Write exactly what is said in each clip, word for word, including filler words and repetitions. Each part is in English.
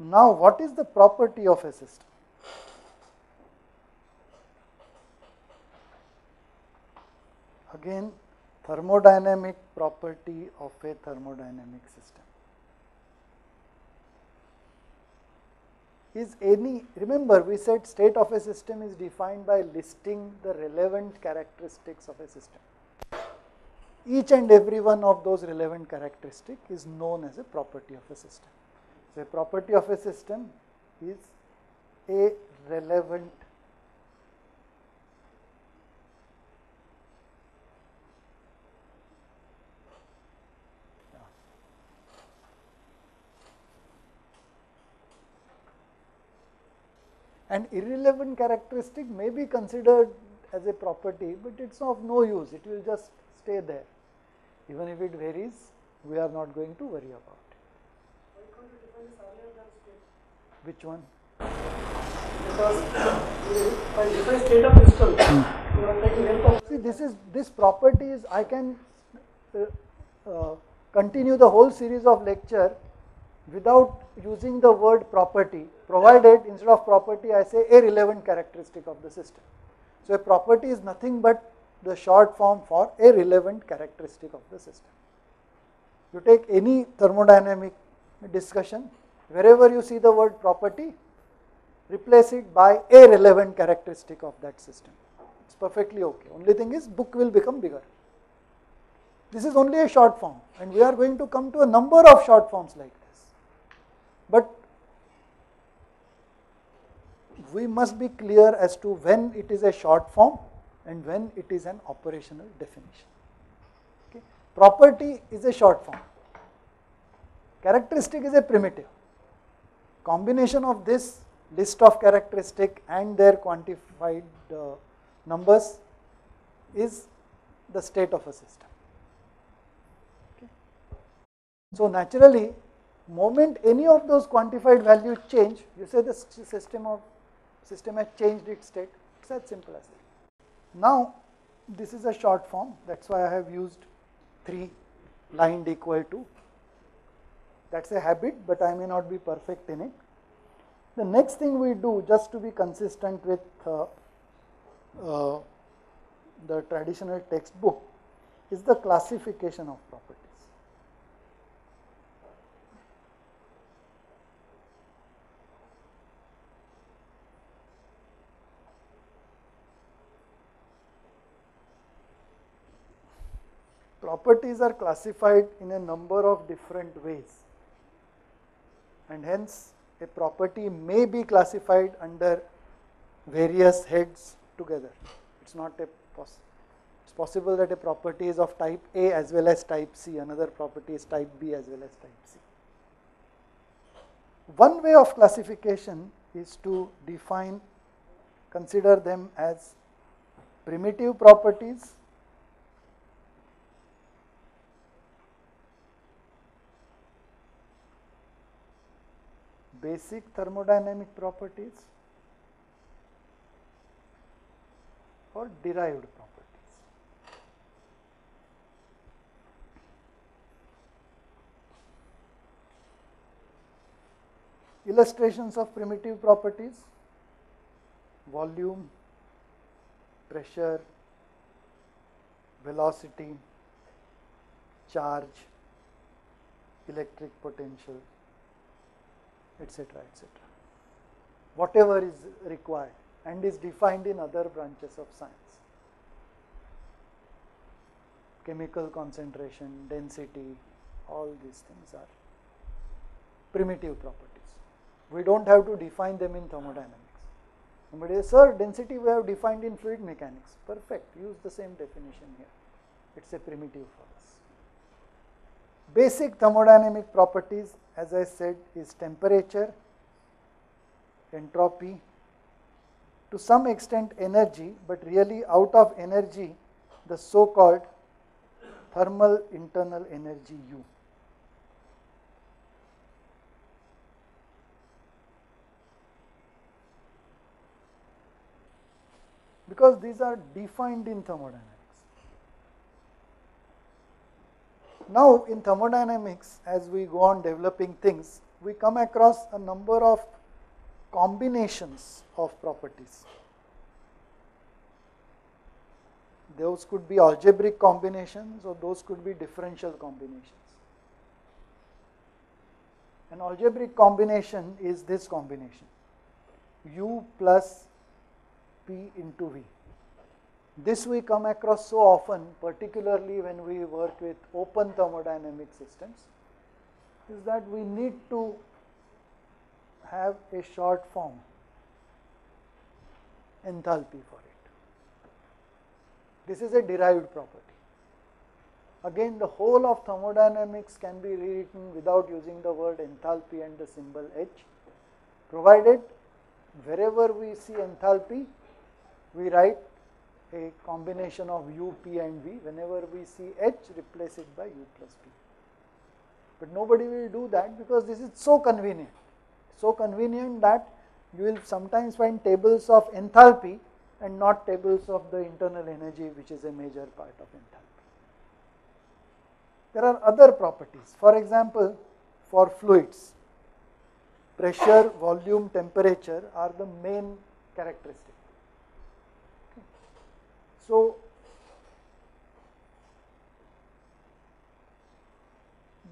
Now, what is the property of a system? Again, thermodynamic property of a thermodynamic system. Is any, remember we said state of a system is defined by listing the relevant characteristics of a system. Each and every one of those relevant characteristic is known as a property of a system. So, a property of a system is a relevant and irrelevant characteristic may be considered as a property, but it is of no use, it will just stay there. Even if it varies, we are not going to worry about it. Why couldn't you define this earlier than state? Which one? Because if I define state of system, you are taking help of. See, this is, this property is, I can uh, uh, continue the whole series of lecture without using the word property, provided instead of property I say a relevant characteristic of the system. So, a property is nothing but the short form for a relevant characteristic of the system. You take any thermodynamic discussion, wherever you see the word property, replace it by a relevant characteristic of that system. It is perfectly okay. Only thing is, book will become bigger. This is only a short form, and we are going to come to a number of short forms like this. But we must be clear as to when it is a short form and when it is an operational definition. Okay. Property is a short form, characteristic is a primitive. Combination of this list of characteristic and their quantified uh, numbers is the state of a system. Okay. So, naturally, moment any of those quantified values change, you say the system of system has changed its state. It is as simple as that. Now, this is a short form, that is why I have used three lined equal to, that is a habit, but I may not be perfect in it. The next thing we do, just to be consistent with uh, uh, the traditional textbook, is the classification of properties. Properties are classified in a number of different ways, and hence a property may be classified under various heads together. It's not a poss it's possible that a property is of type A as well as type C, another property is type B as well as type C. One way of classification is to define, consider them as primitive properties, basic thermodynamic properties, or derived properties. Illustrations of primitive properties: volume, pressure, velocity, charge, electric potential, etc., et cetera. Whatever is required and is defined in other branches of science: chemical concentration, density, all these things are primitive properties. We do not have to define them in thermodynamics. Somebody says, sir, density we have defined in fluid mechanics. Perfect, use the same definition here. It is a primitive for us. Basic thermodynamic properties, as I said, is temperature, entropy, to some extent energy, but really out of energy the so called thermal internal energy U. Because these are defined in thermodynamics. Now, in thermodynamics, as we go on developing things, we come across a number of combinations of properties. Those could be algebraic combinations or those could be differential combinations. An algebraic combination is this combination, u plus p into v. This we come across so often, particularly when we work with open thermodynamic systems, is that we need to have a short form enthalpy for it. This is a derived property. Again, the whole of thermodynamics can be rewritten without using the word enthalpy and the symbol H, provided wherever we see enthalpy, we write a combination of u, p and v. Whenever we see H, replace it by u plus p. But nobody will do that because this is so convenient. So convenient that you will sometimes find tables of enthalpy and not tables of the internal energy, which is a major part of enthalpy. There are other properties. For example, for fluids, pressure, volume, temperature are the main characteristics. Okay. So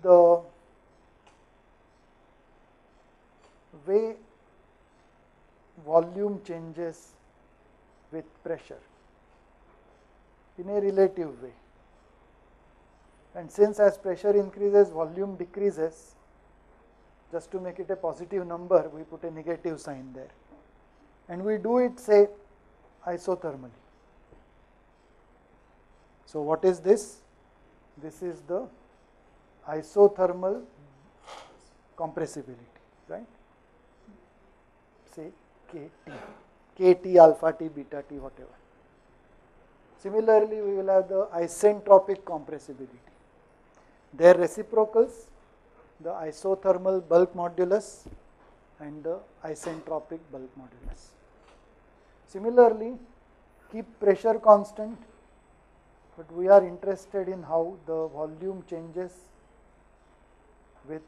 the way volume changes with pressure in a relative way, and since as pressure increases volume decreases, just to make it a positive number we put a negative sign there, and we do it say isothermally. So what is this? This is the isothermal compressibility, right? Say K T. K T, alpha T, beta T, whatever. Similarly, we will have the isentropic compressibility. Their reciprocals, the isothermal bulk modulus and the isentropic bulk modulus. Similarly, keep pressure constant, but we are interested in how the volume changes with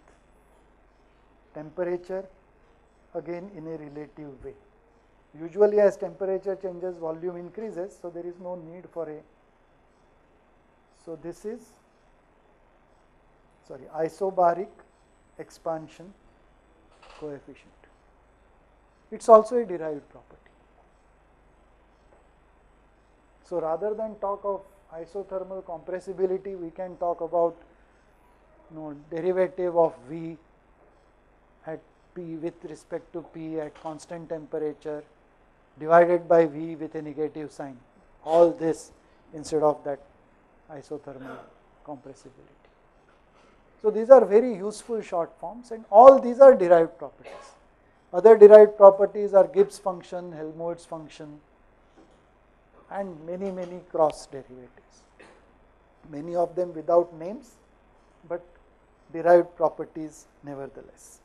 temperature, again in a relative way. Usually as temperature changes, volume increases, so there is no need for a, so this is, sorry, isobaric expansion coefficient. It is also a derived property. So rather than talk of isothermal compressibility, we can talk about, you know, derivative of V at P with respect to P at constant temperature divided by V with a negative sign, all this instead of that isothermal compressibility. So these are very useful short forms, and all these are derived properties. Other derived properties are Gibbs function, Helmholtz function and many many cross derivatives, many of them without names but derived properties nevertheless.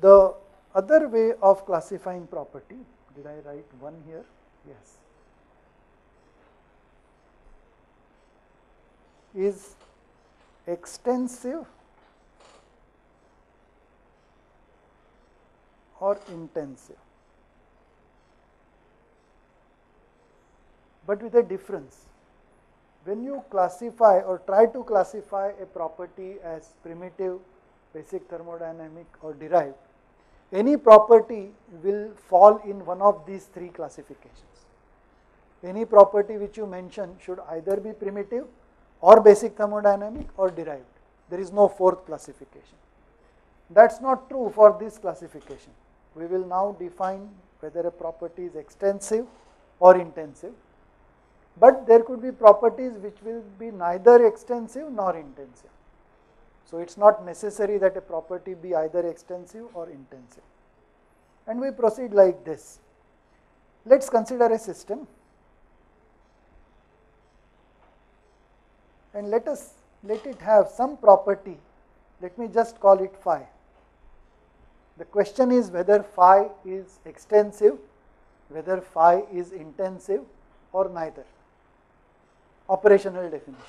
The other way of classifying property, did I write one here? Yes, is extensive or intensive, but with a difference. When you classify or try to classify a property as primitive, basic thermodynamic or derived, any property will fall in one of these three classifications. Any property which you mention should either be primitive or basic thermodynamic or derived. There is no fourth classification. That is not true for this classification. We will now define whether a property is extensive or intensive, but there could be properties which will be neither extensive nor intensive. So it is not necessary that a property be either extensive or intensive, and we proceed like this. Let us consider a system and let us let it have some property. Let me just call it phi. The question is whether phi is extensive, whether phi is intensive or neither. Operational definition.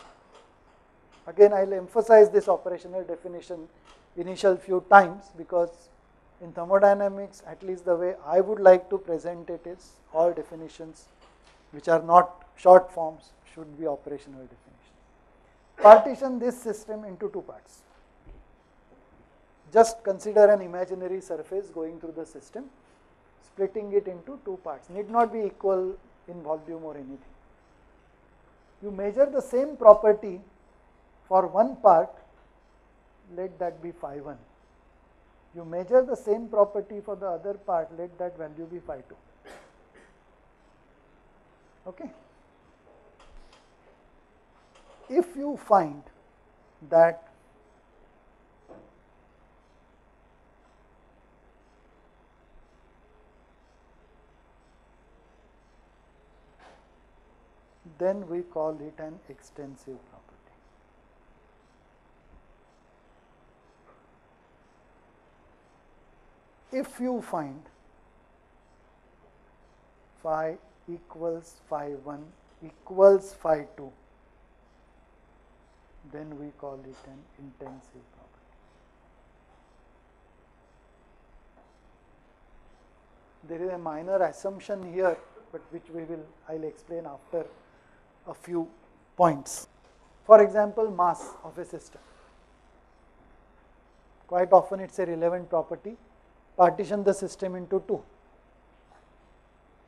Again, I will emphasize this operational definition initial few times, because in thermodynamics, at least the way I would like to present it is, all definitions which are not short forms should be operational definitions. Partition this system into two parts. Just consider an imaginary surface going through the system, splitting it into two parts, need not be equal in volume or anything. You measure the same property for one part, let that be phi one. You measure the same property for the other part, let that value be phi two. Okay. If you find that then we call it an extensive property. If you find phi equals phi one equals phi two, then we call it an intensive property. There is a minor assumption here, but which we will, I will explain after a few points. For example, mass of a system. Quite often it is a relevant property. Partition the system into two,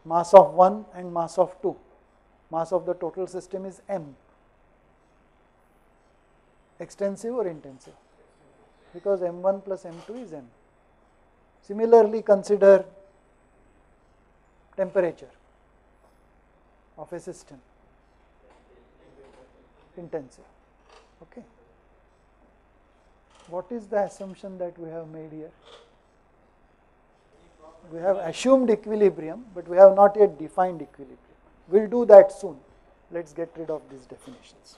mass of one and mass of two. Mass of the total system is m. Extensive or intensive? Because m one plus m two is m. Similarly, consider temperature of a system. Intensive. Okay. What is the assumption that we have made here? We have assumed equilibrium, but we have not yet defined equilibrium. We will do that soon. Let us get rid of these definitions.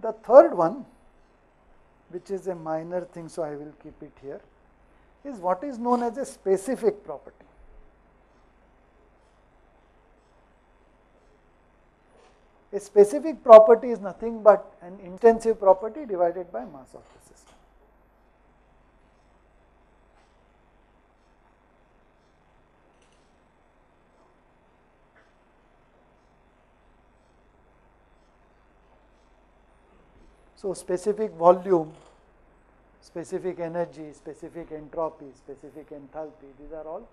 The third one, which is a minor thing, so I will keep it here, is what is known as a specific property. A specific property is nothing but an intensive property divided by mass of the system. So, specific volume, specific energy, specific entropy, specific enthalpy, these are all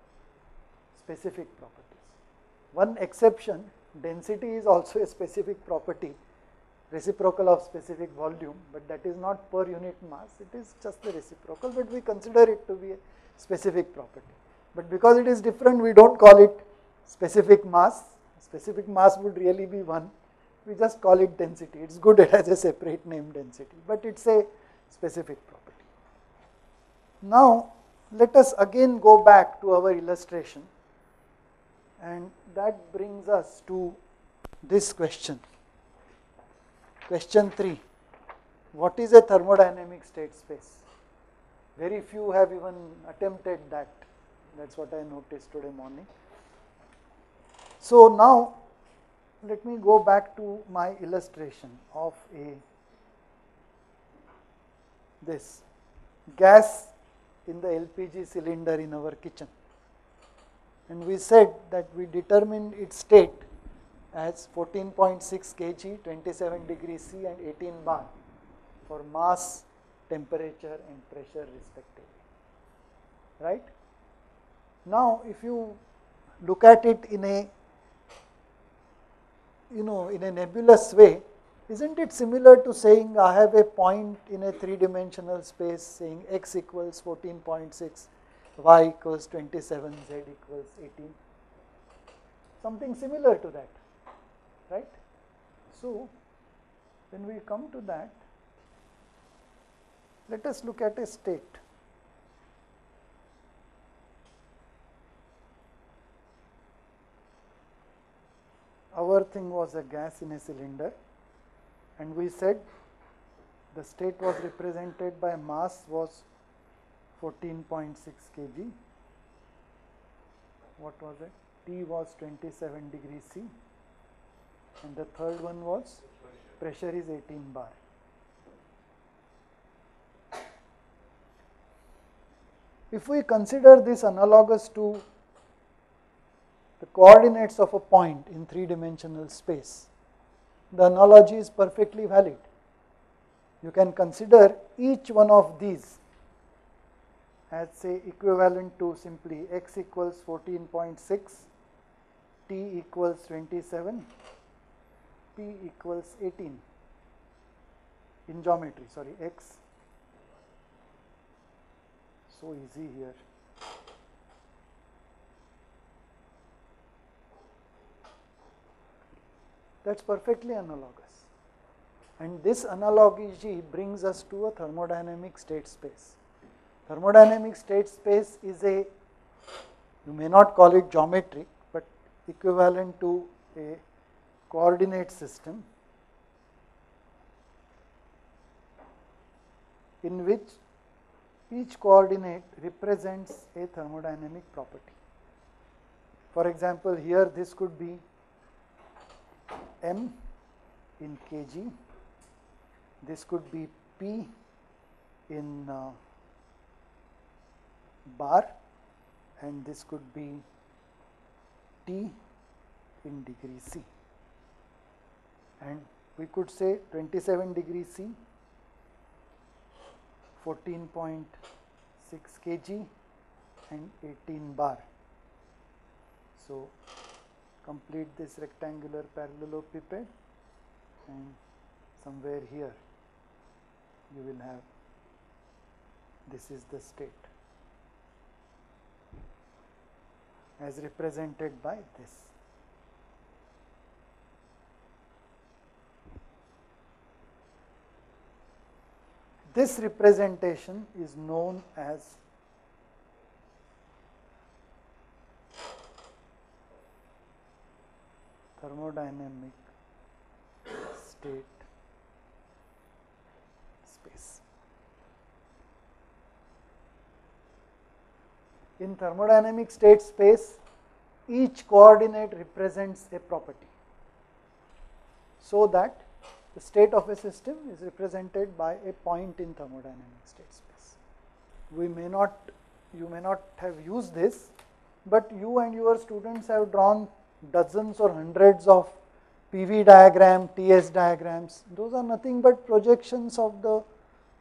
specific properties. One exception, density is also a specific property, reciprocal of specific volume, but that is not per unit mass, it is just the reciprocal, but we consider it to be a specific property. But because it is different, we do not call it specific mass. Specific mass would really be one. We just call it density. It is good as a separate name, density, but it is a specific property. Now, let us again go back to our illustration, and that brings us to this question. Question three, what is a thermodynamic state space? Very few have even attempted that, that is what I noticed today morning. So, now let me go back to my illustration of a this gas in the L P G cylinder in our kitchen, and we said that we determined its state as fourteen point six kilograms, twenty-seven degrees C and eighteen bar for mass, temperature and pressure respectively, right? Now, if you look at it in a you know, in a nebulous way, isn't it similar to saying I have a point in a three-dimensional space saying x equals fourteen point six, y equals twenty-seven, z equals eighteen, something similar to that, right? So, when we come to that, let us look at a state. Our thing was a gas in a cylinder, and we said the state was represented by mass was fourteen point six kilograms. What was it? T was twenty-seven degrees C, and the third one was pressure is eighteen bar. If we consider this analogous to the coordinates of a point in three dimensional space, the analogy is perfectly valid. You can consider each one of these as say equivalent to simply x equals fourteen point six, t equals twenty-seven, p equals eighteen in geometry, sorry, x. So easy here. That is perfectly analogous, and this analogy brings us to a thermodynamic state space. Thermodynamic state space is a, you may not call it geometric, but equivalent to a coordinate system in which each coordinate represents a thermodynamic property. For example, here this could be m in kg, this could be p in uh, bar, and this could be t in degree C. And we could say twenty-seven degree C, fourteen point six kg, and eighteen bar. So complete this rectangular parallelepiped, and somewhere here you will have, this is the state as represented by this. This representation is known as thermodynamic state space. In thermodynamic state space, each coordinate represents a property, so that the state of a system is represented by a point in thermodynamic state space. We may not, you may not have used this, but you and your students have drawn dozens or hundreds of P V diagram, T S diagrams. Those are nothing but projections of the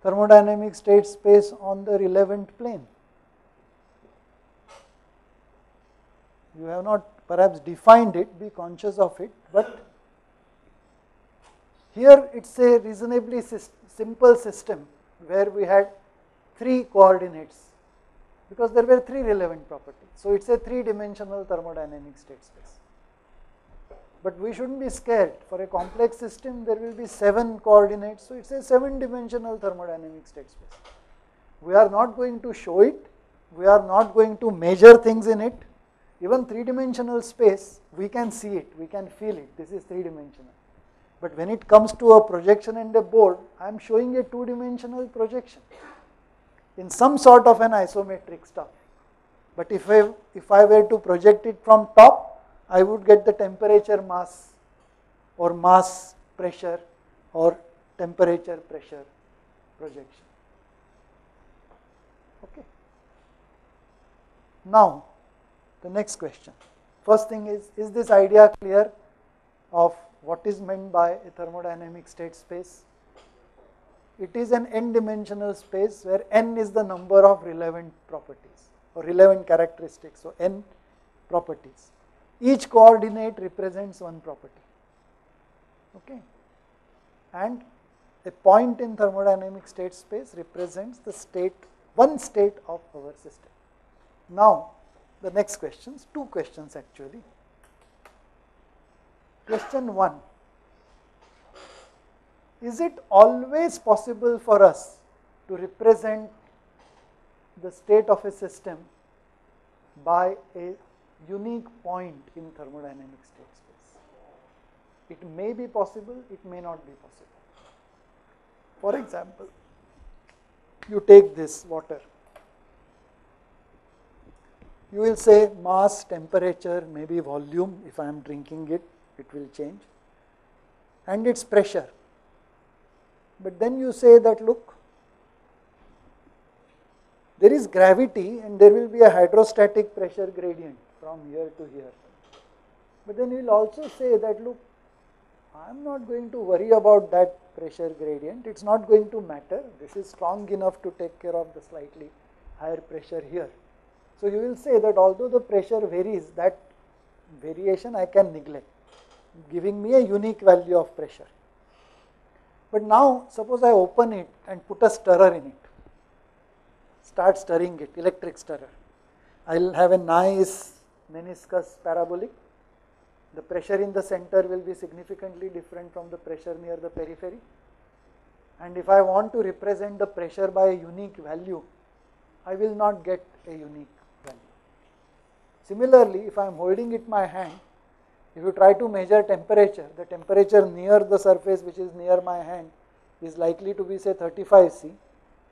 thermodynamic state space on the relevant plane. You have not perhaps defined it, be conscious of it, but here it is a reasonably simple system where we had three coordinates because there were three relevant properties. So it is a three dimensional thermodynamic state space. But we should not be scared, for a complex system there will be seven coordinates, so it is a seven dimensional thermodynamic state space. We are not going to show it, we are not going to measure things in it. Even three dimensional space, we can see it, we can feel it, this is three dimensional. But when it comes to a projection and a board, I am showing a two dimensional projection in some sort of an isometric stuff. But if I, if I were to project it from top, I would get the temperature mass or mass pressure or temperature pressure projection. Okay. Now, the next question. First thing is, is this idea clear of what is meant by a thermodynamic state space? It is an n dimensional space where n is the number of relevant properties or relevant characteristics, so n properties. Each coordinate represents one property, okay, and a point in thermodynamic state space represents the state, one state of our system. Now, the next questions, two questions actually. Question one, is it always possible for us to represent the state of a system by a unique point in thermodynamic state space? It may be possible, it may not be possible. For example, you take this water. You will say mass, temperature, maybe volume, if I am drinking it, it will change, and its pressure. But then you say that, look, there is gravity and there will be a hydrostatic pressure gradient from here to here. But then we will also say that, look, I am not going to worry about that pressure gradient, it is not going to matter, this is strong enough to take care of the slightly higher pressure here. So you will say that although the pressure varies, that variation I can neglect, giving me a unique value of pressure. But now suppose I open it and put a stirrer in it, start stirring it, electric stirrer. I will have a nice meniscus parabolic. The pressure in the center will be significantly different from the pressure near the periphery. And if I want to represent the pressure by a unique value, I will not get a unique value. Similarly, if I am holding it in my hand, if you try to measure temperature, the temperature near the surface which is near my hand is likely to be say thirty-five C,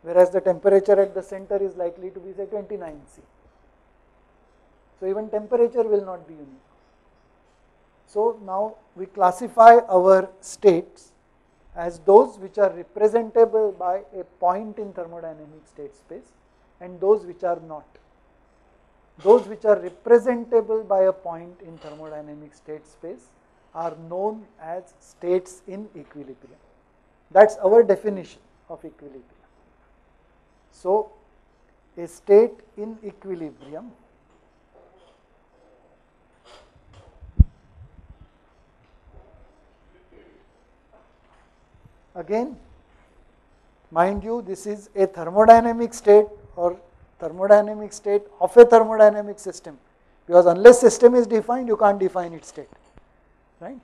whereas the temperature at the center is likely to be say twenty-nine C. So even temperature will not be unique. So now we classify our states as those which are representable by a point in thermodynamic state space and those which are not. Those which are representable by a point in thermodynamic state space are known as states in equilibrium. That is our definition of equilibrium. So a state in equilibrium again, mind you, this is a thermodynamic state or thermodynamic state of a thermodynamic system, because unless system is defined, you can't define its state, right?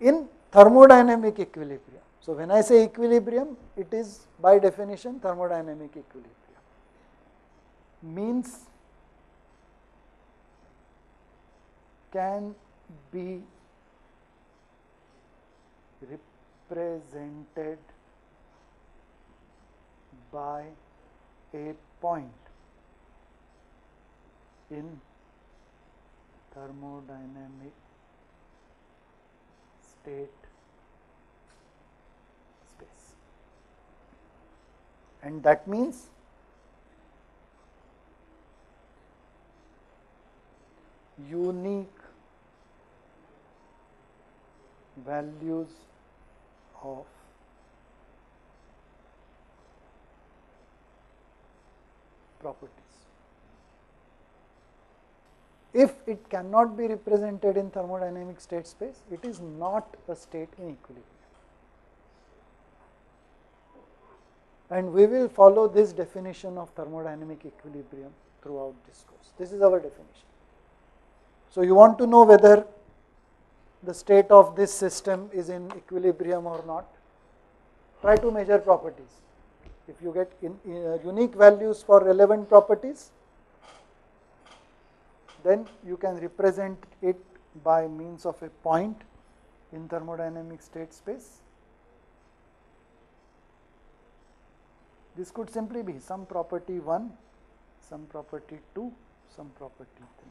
In thermodynamic equilibrium. So when I say equilibrium, it is by definition thermodynamic equilibrium, means can be represented represented by a point in thermodynamic state space. And that means unique values of properties. If it cannot be represented in thermodynamic state space, it is not a state in equilibrium. And we will follow this definition of thermodynamic equilibrium throughout this course. This is our definition. So you want to know whether the state of this system is in equilibrium or not, try to measure properties. If you get in, in unique values for relevant properties, then you can represent it by means of a point in thermodynamic state space. This could simply be some property one, some property two, some property three.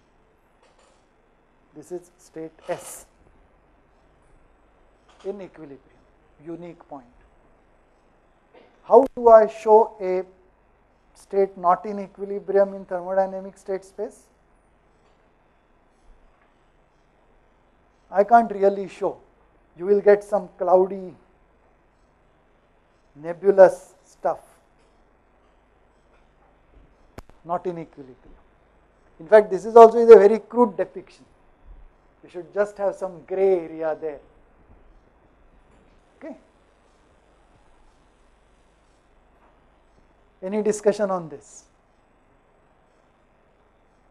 This is state S in equilibrium, unique point. How do I show a state not in equilibrium in thermodynamic state space? I can't really show. You will get some cloudy, nebulous stuff, not in equilibrium. In fact, this is also is a very crude depiction. You should just have some gray area there. Any discussion on this?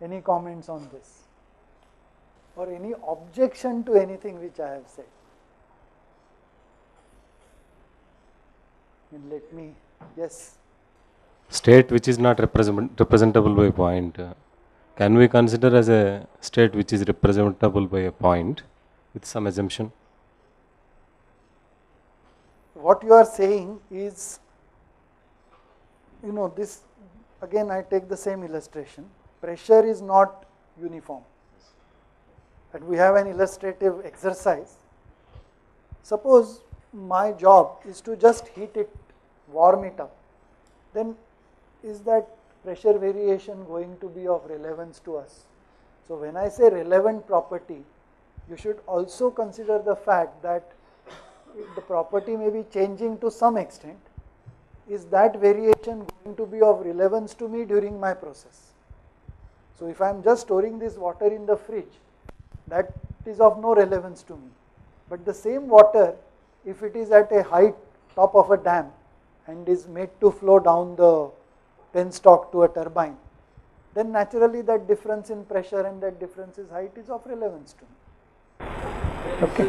Any comments on this? Or any objection to anything which I have said? And let me, yes. State which is not represent, representable by a point, uh, can we consider as a state which is representable by a point with some assumption? What you are saying is, you know, this again I take the same illustration, pressure is not uniform, and we have an illustrative exercise. Suppose my job is to just heat it, warm it up, then is that pressure variation going to be of relevance to us? So when I say relevant property, you should also consider the fact that the property may be changing to some extent. Is that variation going to be of relevance to me during my process? So if I am just storing this water in the fridge, that is of no relevance to me. But the same water, if it is at a height top of a dam and is made to flow down the penstock to a turbine, then naturally that difference in pressure and that difference in height is of relevance to me. Okay.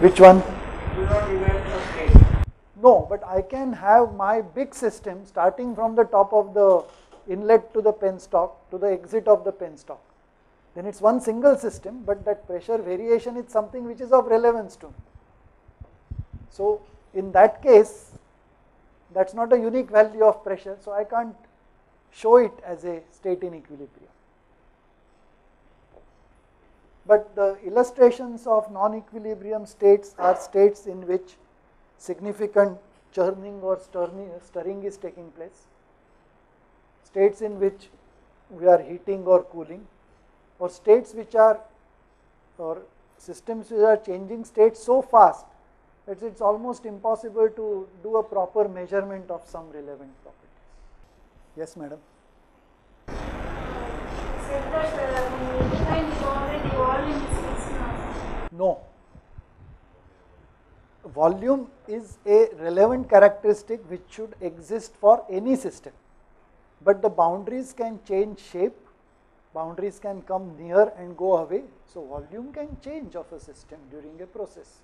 Which one? No, but I can have my big system starting from the top of the inlet to the penstock to the exit of the penstock. Then it is one single system, but that pressure variation is something which is of relevance to me. So in that case, that is not a unique value of pressure, so I can't show it as a state in equilibrium. But the illustrations of non-equilibrium states are states in which significant churning or stirring is taking place, states in which we are heating or cooling, or states which are, or systems which are changing states so fast that it is almost impossible to do a proper measurement of some relevant properties. Yes, madam. You said that the design is already evolved in physics now. No. Volume is a relevant characteristic which should exist for any system, but the boundaries can change shape. Boundaries can come near and go away, so volume can change of a system during a process.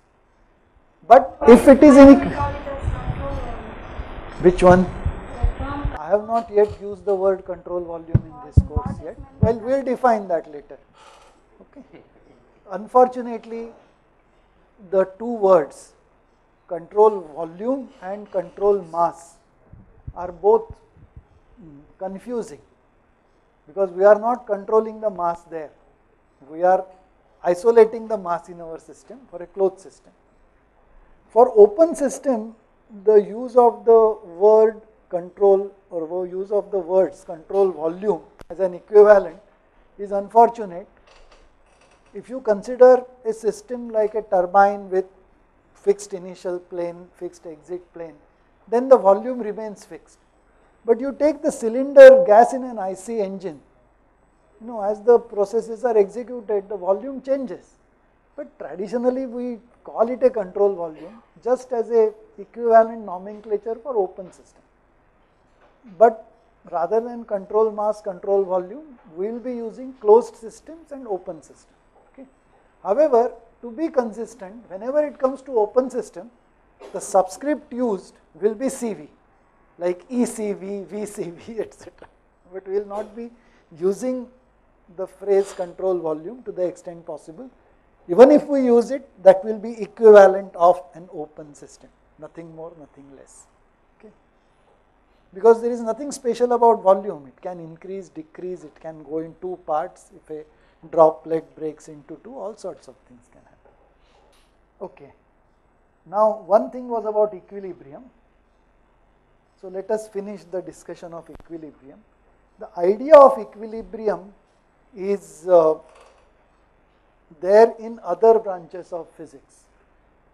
But, but if it is in which one? I have not yet used the word control volume in this course yet. Well, we will define that later. Okay. Unfortunately, the two words control volume and control mass are both confusing, because we are not controlling the mass there, we are isolating the mass in our system for a closed system. For open system, the use of the word control or use of the words control volume as an equivalent is unfortunate. If you consider a system like a turbine with fixed initial plane, fixed exit plane, then the volume remains fixed. But you take the cylinder gas in an I C engine, you know, as the processes are executed, the volume changes. But traditionally, we call it a control volume just as a equivalent nomenclature for open system. But rather than control mass, control volume, we will be using closed systems and open system. Okay. However, to be consistent, whenever it comes to open system, the subscript used will be C V. Like E C V, V C V, et cetera. But we will not be using the phrase control volume to the extent possible. Even if we use it, that will be equivalent of an open system, nothing more, nothing less. Okay? Because there is nothing special about volume, it can increase, decrease, it can go in two parts, if a droplet breaks into two, all sorts of things can happen. Okay. Now, one thing was about equilibrium. So let us finish the discussion of equilibrium. The idea of equilibrium is uh, there in other branches of physics.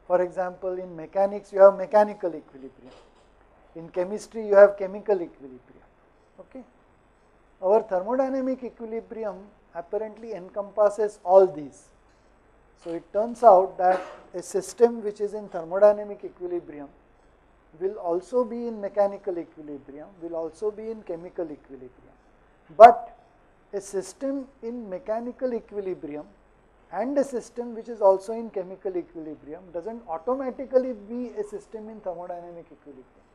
For example, in mechanics you have mechanical equilibrium, in chemistry you have chemical equilibrium. Okay? Our thermodynamic equilibrium apparently encompasses all these. So it turns out that a system which is in thermodynamic equilibrium will also be in mechanical equilibrium, will also be in chemical equilibrium. But a system in mechanical equilibrium and a system which is also in chemical equilibrium does not automatically be a system in thermodynamic equilibrium.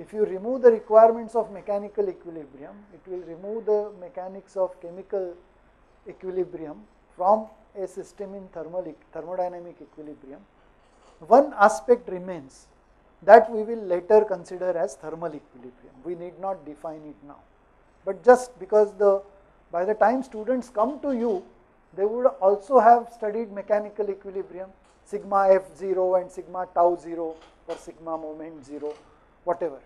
If you remove the requirements of mechanical equilibrium, it will remove the mechanics of chemical equilibrium from a system in thermal, thermodynamic equilibrium. One aspect remains, that we will later consider as thermal equilibrium. We need not define it now. But just because the by the time students come to you, they would also have studied mechanical equilibrium, sigma F zero and sigma tau zero or sigma moment zero, whatever.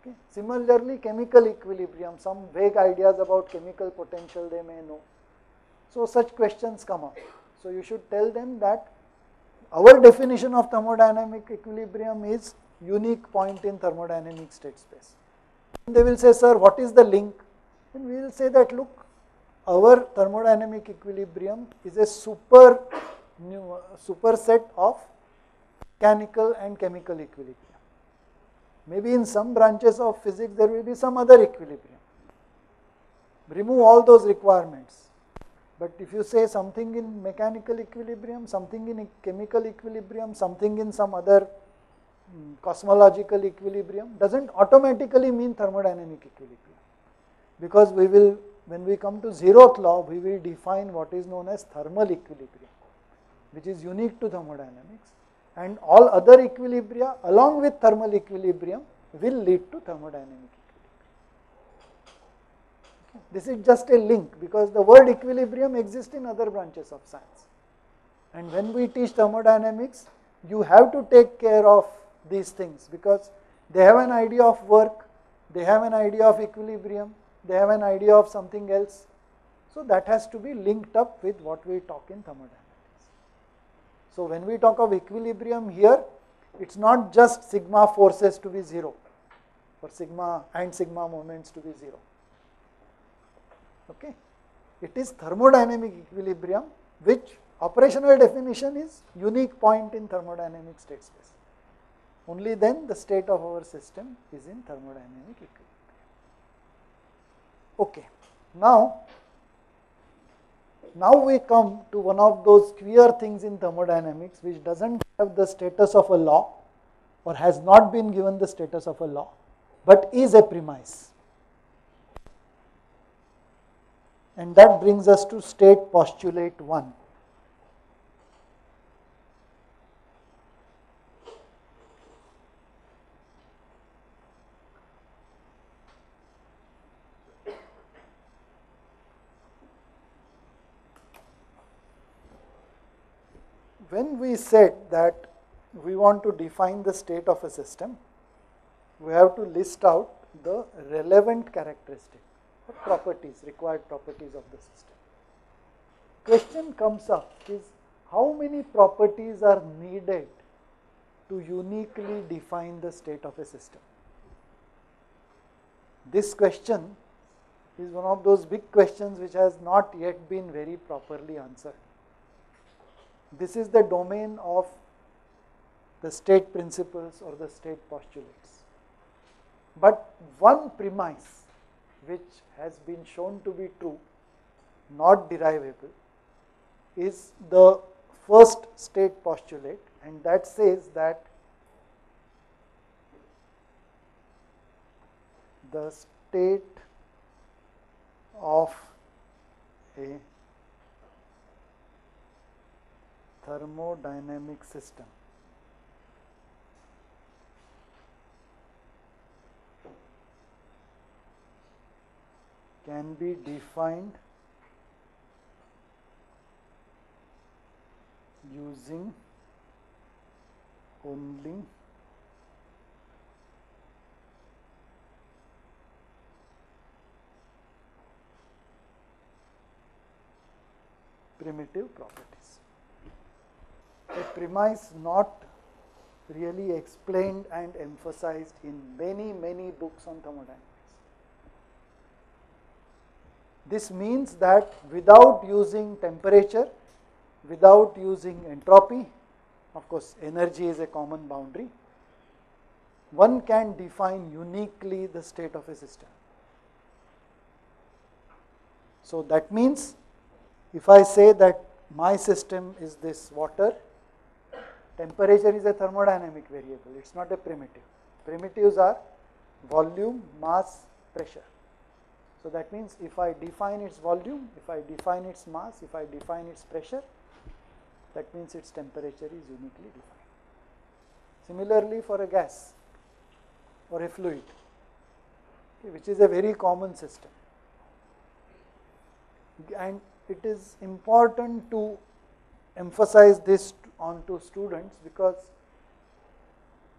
Okay. Similarly, chemical equilibrium, some vague ideas about chemical potential they may know. So, such questions come up. So, you should tell them that our definition of thermodynamic equilibrium is unique point in thermodynamic state space. And they will say, sir, what is the link? And we will say that, look, our thermodynamic equilibrium is a super new, uh, superset of mechanical and chemical equilibrium. Maybe in some branches of physics there will be some other equilibrium. Remove all those requirements. But if you say something in mechanical equilibrium, something in chemical equilibrium, something in some other um, cosmological equilibrium, does not automatically mean thermodynamic equilibrium, because we will, when we come to zeroth law, we will define what is known as thermal equilibrium, which is unique to thermodynamics, and all other equilibria along with thermal equilibrium will lead to thermodynamic equilibrium. Okay. This is just a link, because the word equilibrium exists in other branches of science, and when we teach thermodynamics, you have to take care of these things, because they have an idea of work, they have an idea of equilibrium, they have an idea of something else. So, that has to be linked up with what we talk in thermodynamics. So, when we talk of equilibrium here, it is not just sigma forces to be zero or sigma and sigma moments to be zero. Okay. It is thermodynamic equilibrium, which operational definition is unique point in thermodynamic state space. Only then the state of our system is in thermodynamic equilibrium. Okay. Now, Now we come to one of those queer things in thermodynamics, which does not have the status of a law or has not been given the status of a law, but is a premise. And that brings us to state postulate one. When we said that we want to define the state of a system, we have to list out the relevant characteristic or properties, required properties of the system. Question comes up is, how many properties are needed to uniquely define the state of a system? This question is one of those big questions which has not yet been very properly answered. This is the domain of the state principles or the state postulates. But one premise which has been shown to be true, not derivable, is the first state postulate, and that says that the state of a thermodynamic system can be defined using only primitive properties. A premise not really explained and emphasized in many, many books on thermodynamics. This means that without using temperature, without using entropy, of course, energy is a common boundary, one can define uniquely the state of a system. So, that means if I say that my system is this water, temperature is a thermodynamic variable, it is not a primitive. Primitives are volume, mass, pressure. So, that means if I define its volume, if I define its mass, if I define its pressure, that means its temperature is uniquely defined. Similarly, for a gas or a fluid, okay, which is a very common system, and it is important to emphasize this on to students, because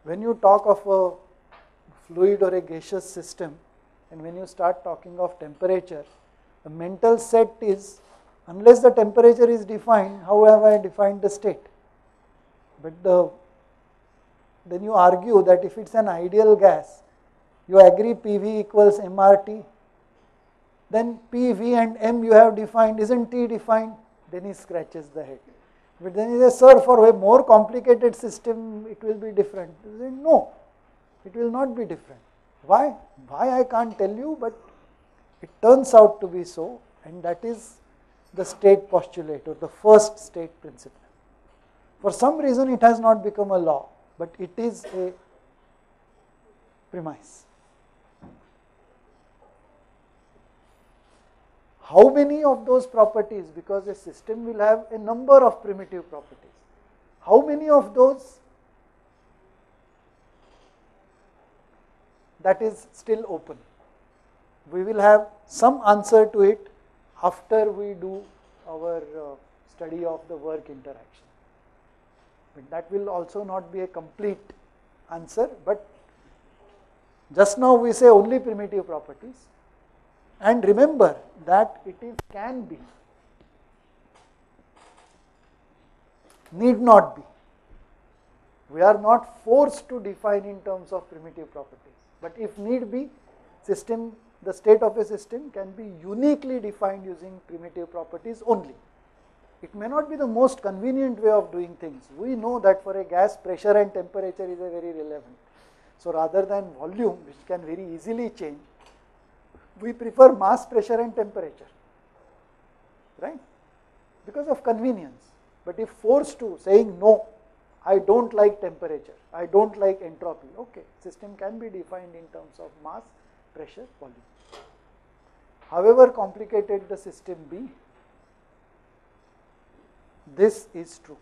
when you talk of a fluid or a gaseous system, and when you start talking of temperature, the mental set is, unless the temperature is defined, how have I defined the state? But the, then you argue that if it's an ideal gas, you agree P V equals M R T, then P V and M you have defined, isn't T defined? Then he scratches the head. But then he says, sir, for a more complicated system, it will be different. He says, no, it will not be different. Why? Why I can't tell you, but it turns out to be so, and that is the state postulate or the first state principle. For some reason, it has not become a law, but it is a premise. How many of those properties, because a system will have a number of primitive properties, how many of those, that is still open. We will have some answer to it after we do our uh, study of the work interaction. But that will also not be a complete answer, but just now we say only primitive properties. And remember that it is can be, need not be. We are not forced to define in terms of primitive properties. But if need be, system, the state of a system can be uniquely defined using primitive properties only. It may not be the most convenient way of doing things. We know that for a gas, pressure and temperature is a very relevant. So rather than volume, which can very easily change, we prefer mass, pressure and temperature, right? Because of convenience. But if forced to saying no, I don't like temperature, I don't like entropy, okay, system can be defined in terms of mass, pressure, volume. However complicated the system be, this is true.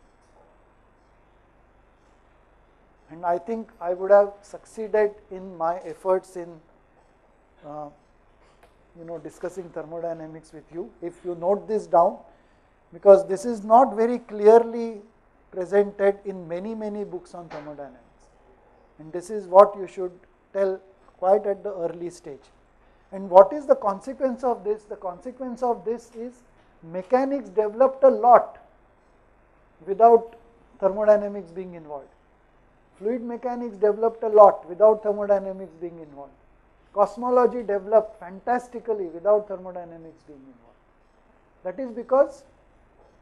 And I think I would have succeeded in my efforts in uh, you know, discussing thermodynamics with you, if you note this down, because this is not very clearly presented in many, many books on thermodynamics. And this is what you should tell quite at the early stage. And what is the consequence of this? The consequence of this is mechanics developed a lot without thermodynamics being involved. Fluid mechanics developed a lot without thermodynamics being involved. Cosmology developed fantastically without thermodynamics being involved. That is because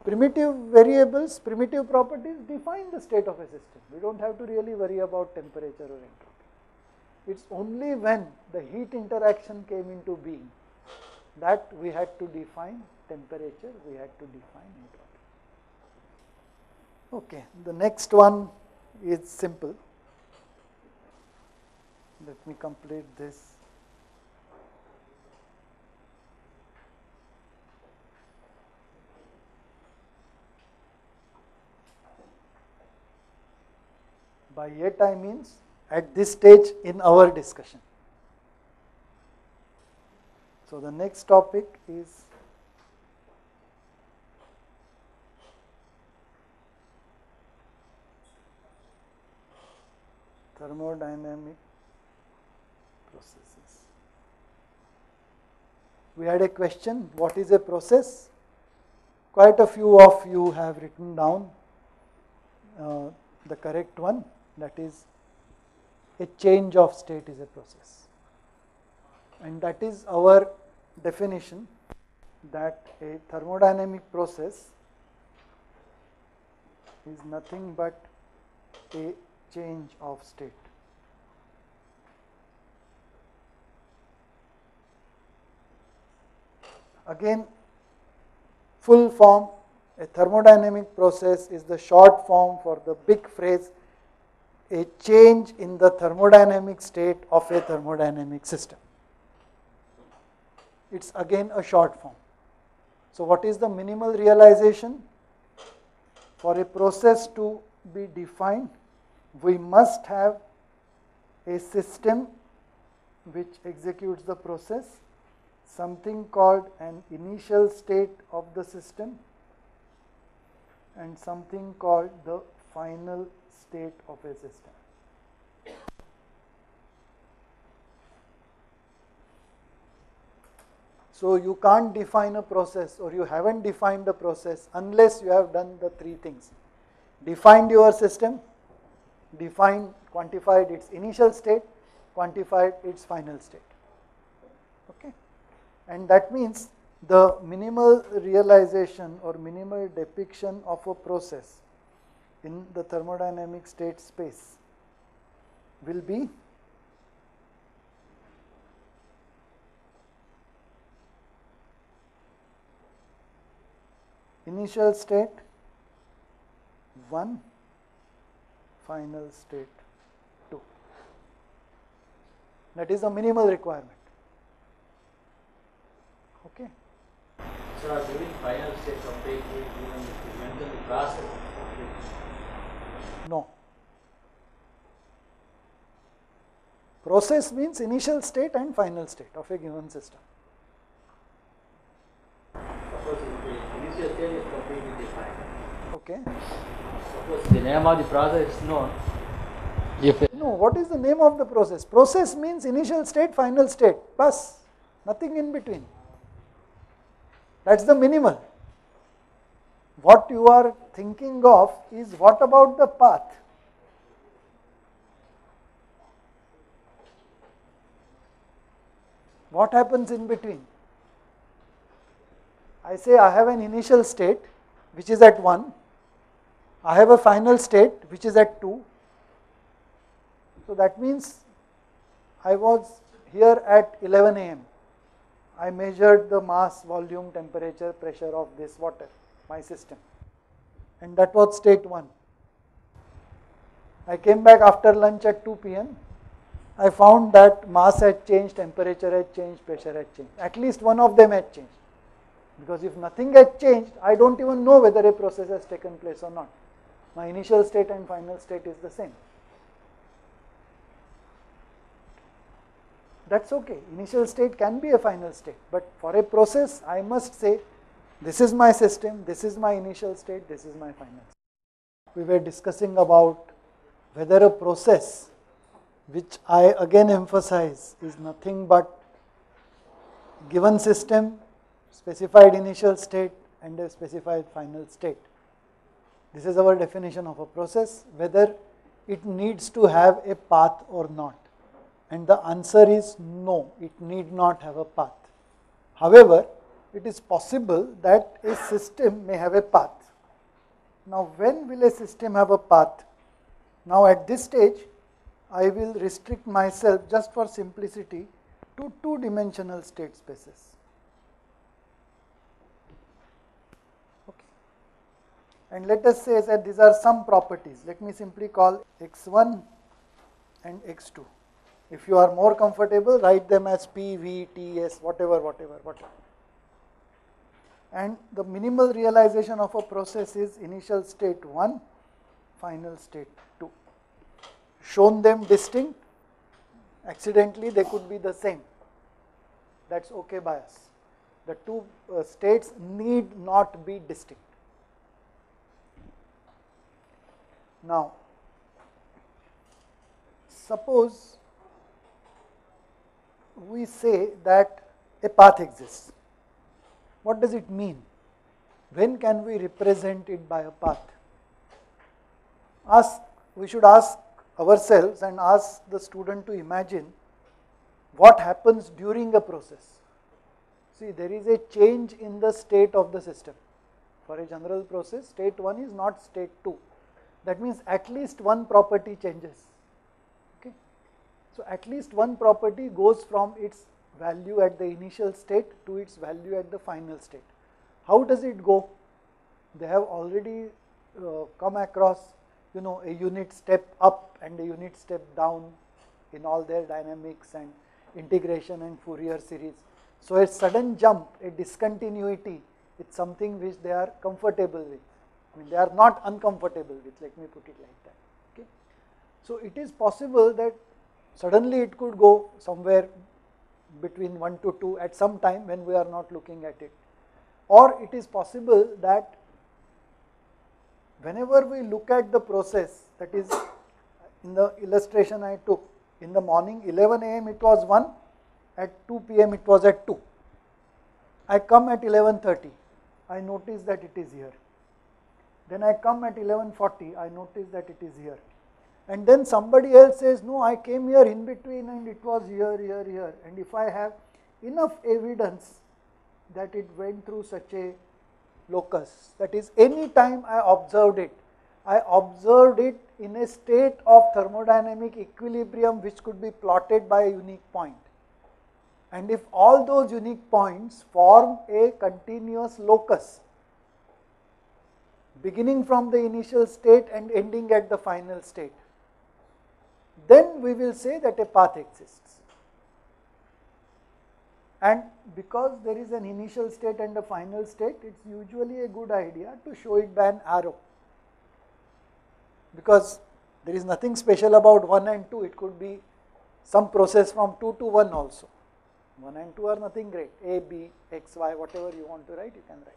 primitive variables, primitive properties define the state of a system. We don't have to really worry about temperature or entropy. It's only when the heat interaction came into being that we had to define temperature, we had to define entropy. Okay, the next one is simple. Let me complete this. By yet I means at this stage in our discussion. So the next topic is thermodynamic processes. We had a question, what is a process? Quite a few of you have written down uh, the correct one, that is a change of state is a process. And that is our definition, that a thermodynamic process is nothing but a change of state. Again, full form, a thermodynamic process is the short form for the big phrase, a change in the thermodynamic state of a thermodynamic system. It's again a short form. So what is the minimal realization? For a process to be defined, we must have a system which executes the process, something called an initial state of the system, and something called the final state of a system. So you can't define a process, or you haven't defined a process unless you have done the three things. Defined your system, defined, quantified its initial state, quantified its final state. Okay? And that means the minimal realization or minimal depiction of a process in the thermodynamic state space will be initial state one, final state two. That is a minimal requirement. Okay. So, during final state something we do mental process. No. Process means initial state and final state of a given system. Suppose initial state is completely defined. Okay. Suppose the name of the process is known. If no, what is the name of the process? Process means initial state, final state, plus nothing in between. That is the minimal. What you are thinking of is what about the path? What happens in between? I say I have an initial state which is at one, I have a final state which is at two. So that means I was here at eleven A M I measured the mass, volume, temperature, pressure of this water, my system, and that was state one. I came back after lunch at two P M I found that mass had changed, temperature had changed, pressure had changed. At least one of them had changed, because if nothing had changed, I do not even know whether a process has taken place or not. My initial state and final state is the same. That is okay. Initial state can be a final state, but for a process I must say this is my system, this is my initial state, this is my final state. We were discussing about whether a process, which I again emphasize is nothing but given system, specified initial state and a specified final state. This is our definition of a process, whether it needs to have a path or not. And the answer is no, it need not have a path. However, it is possible that a system may have a path. Now, when will a system have a path? Now, at this stage, I will restrict myself just for simplicity to two dimensional state spaces. Okay. And let us say that these are some properties. Let me simply call x one and x two. If you are more comfortable, write them as P, V, T S, whatever, whatever, whatever. And the minimal realization of a process is initial state one, final state two. Shown them distinct, accidentally they could be the same. That is okay by us. The two uh, states need not be distinct. Now, suppose we say that a path exists. What does it mean? When can we represent it by a path? Ask, we should ask ourselves and ask the student to imagine what happens during a process. See, there is a change in the state of the system. For a general process, state one is not state two. That means at least one property changes. So, at least one property goes from its value at the initial state to its value at the final state. How does it go? They have already uh, come across, you know, a unit step up and a unit step down in all their dynamics and integration and Fourier series. So, a sudden jump, a discontinuity, it is something which they are comfortable with. I mean, they are not uncomfortable with, let me put it like that. Okay? So, it is possible that suddenly it could go somewhere between one to two at some time when we are not looking at it, or it is possible that whenever we look at the process, that is in the illustration I took, in the morning eleven A M it was one, at two P M it was at two. I come at eleven thirty, I notice that it is here. Then I come at eleven forty, I notice that it is here. And then somebody else says, no, I came here in between and it was here, here, here. And if I have enough evidence that it went through such a locus, that is, any time I observed it, I observed it in a state of thermodynamic equilibrium which could be plotted by a unique point. And if all those unique points form a continuous locus, beginning from the initial state and ending at the final state, then we will say that a path exists. And because there is an initial state and a final state, it is usually a good idea to show it by an arrow, because there is nothing special about one and two, it could be some process from two to one also. one and two are nothing great, A, B, X, Y, whatever you want to write, you can write.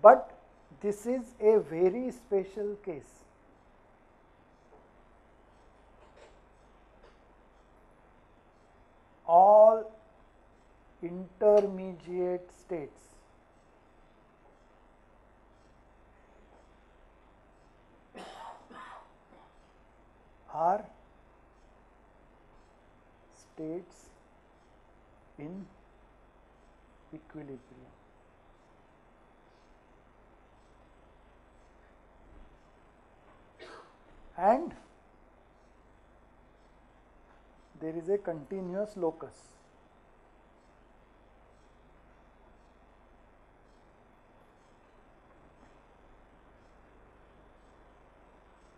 But this is a very special case. All intermediate states are states in equilibrium. And there is a continuous locus.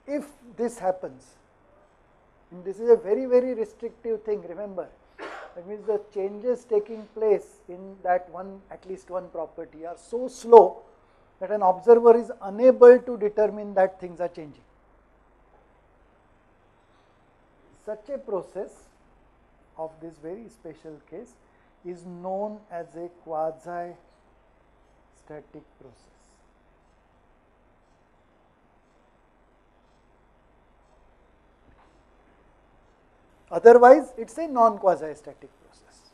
If this happens, and this is a very, very restrictive thing, remember, that means the changes taking place in that one, at least one property, are so slow that an observer is unable to determine that things are changing. Such a process of this very special case is known as a quasi-static process. Otherwise, it is a non-quasi-static process.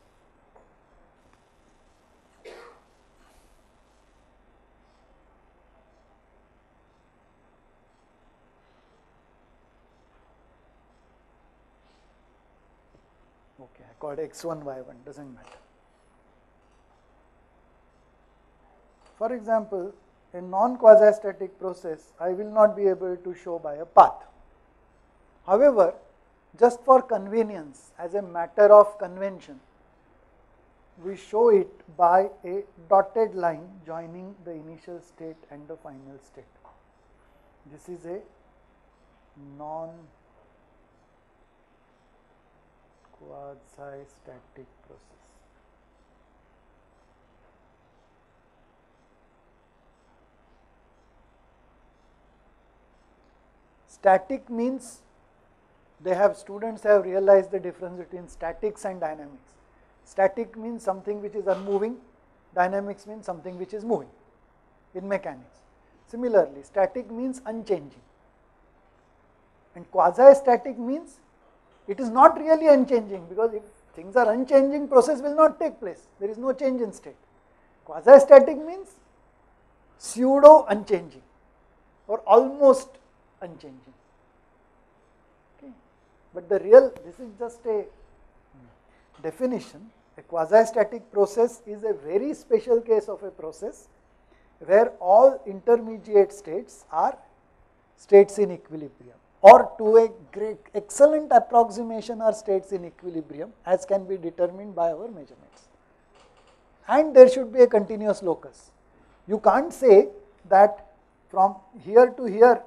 Okay, I called x one, y one, does not matter. For example, a non-quasi-static process I will not be able to show by a path. However, just for convenience, as a matter of convention, we show it by a dotted line joining the initial state and the final state. This is a non-quasi-static process. Static means they have, students have realized the difference between statics and dynamics. Static means something which is unmoving, dynamics means something which is moving in mechanics. Similarly, static means unchanging, and quasi-static means it is not really unchanging, because if things are unchanging, process will not take place, there is no change in state. Quasi-static means pseudo-unchanging or almost unchanging. But the real, this is just a definition. A quasi-static process is a very special case of a process where all intermediate states are states in equilibrium, or to a great excellent approximation are states in equilibrium, as can be determined by our measurements. And there should be a continuous locus. You can't say that from here to here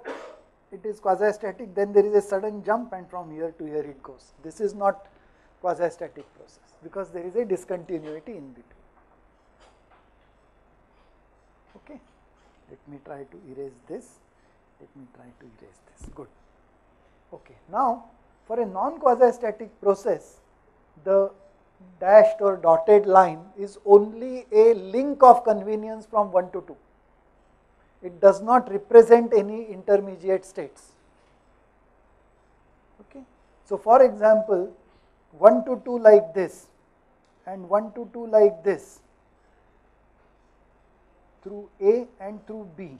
it is quasi-static, then there is a sudden jump and from here to here it goes. This is not quasi-static process, because there is a discontinuity in between. Okay, let me try to erase this, let me try to erase this, good. Okay, now for a non-quasi-static process, the dashed or dotted line is only a link of convenience from one to two. It does not represent any intermediate states. Okay. So, for example, one to two like this and one to two like this through A and through B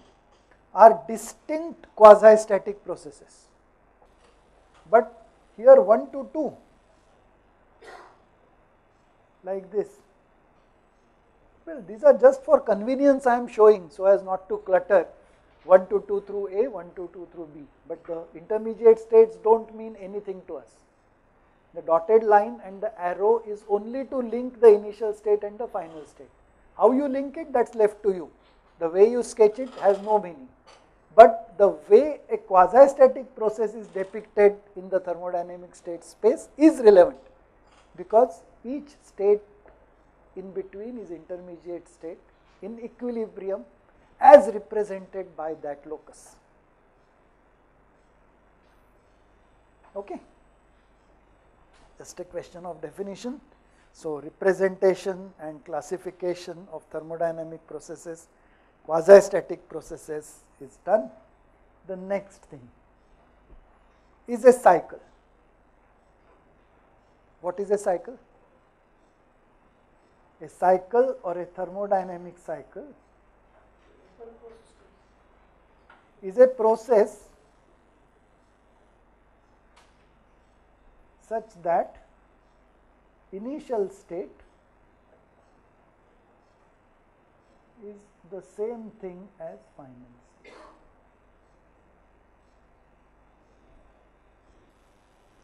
are distinct quasi-static processes. But here one to two, like this. Well, these are just for convenience I am showing so as not to clutter one to two through A, one to two through B, but the intermediate states do not mean anything to us. The dotted line and the arrow is only to link the initial state and the final state. How you link it, that is left to you. The way you sketch it has no meaning. But the way a quasi-static process is depicted in the thermodynamic state space is relevant, because each state in between is intermediate state in equilibrium as represented by that locus. Okay. Just a question of definition. So, representation and classification of thermodynamic processes, quasi-static processes is done. The next thing is a cycle. What is a cycle? A cycle or a thermodynamic cycle is a process such that initial state is the same thing as final state.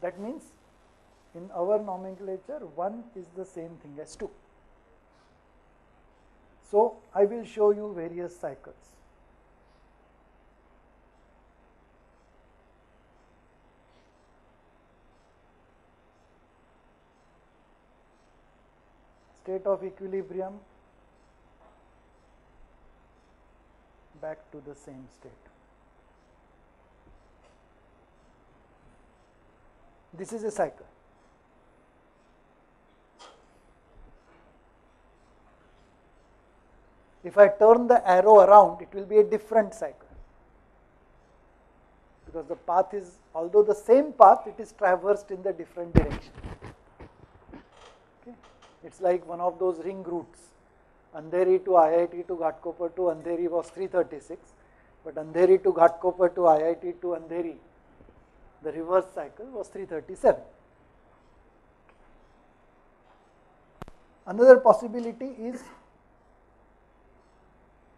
That means in our nomenclature one is the same thing as two. So, I will show you various cycles. State of equilibrium, back to the same state. This is a cycle. If I turn the arrow around, it will be a different cycle, because the path is, although the same path, it is traversed in the different direction. Okay. It is like one of those ring routes. Andheri to I I T to Ghatkopar to Andheri was three thirty-six, but Andheri to Ghatkopar to I I T to Andheri, the reverse cycle was three thirty-seven. Another possibility is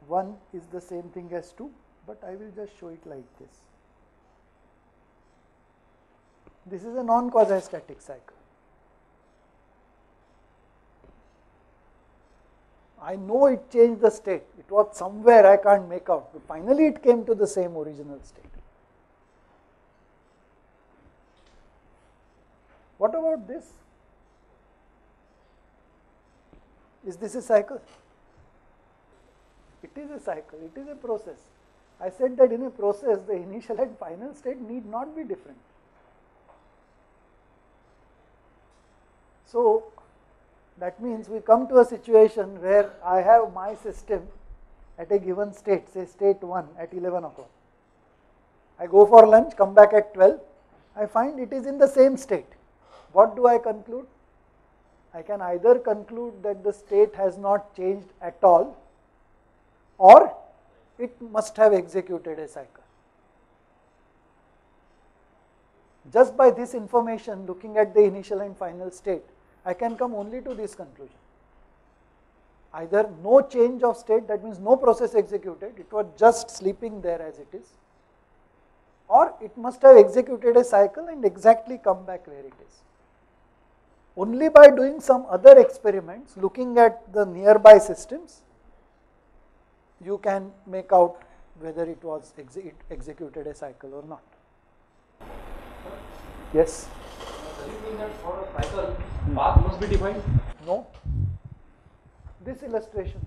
one is the same thing as two, but I will just show it like this. This is a non-quasi-static cycle. I know it changed the state, it was somewhere I can't make out, but finally it came to the same original state. What about this? Is this a cycle? It is a cycle, it is a process. I said that in a process the initial and final state need not be different. So, that means we come to a situation where I have my system at a given state, say state one at eleven o'clock. I go for lunch, come back at twelve, I find it is in the same state. What do I conclude? I can either conclude that the state has not changed at all, or it must have executed a cycle. Just by this information, looking at the initial and final state, I can come only to this conclusion. Either no change of state, that means no process executed, it was just sleeping there as it is, or it must have executed a cycle and exactly come back where it is. Only by doing some other experiments, looking at the nearby systems, you can make out whether it was exe it executed a cycle or not. Yes? Does it mean that for a cycle, path must be defined? No. This illustration,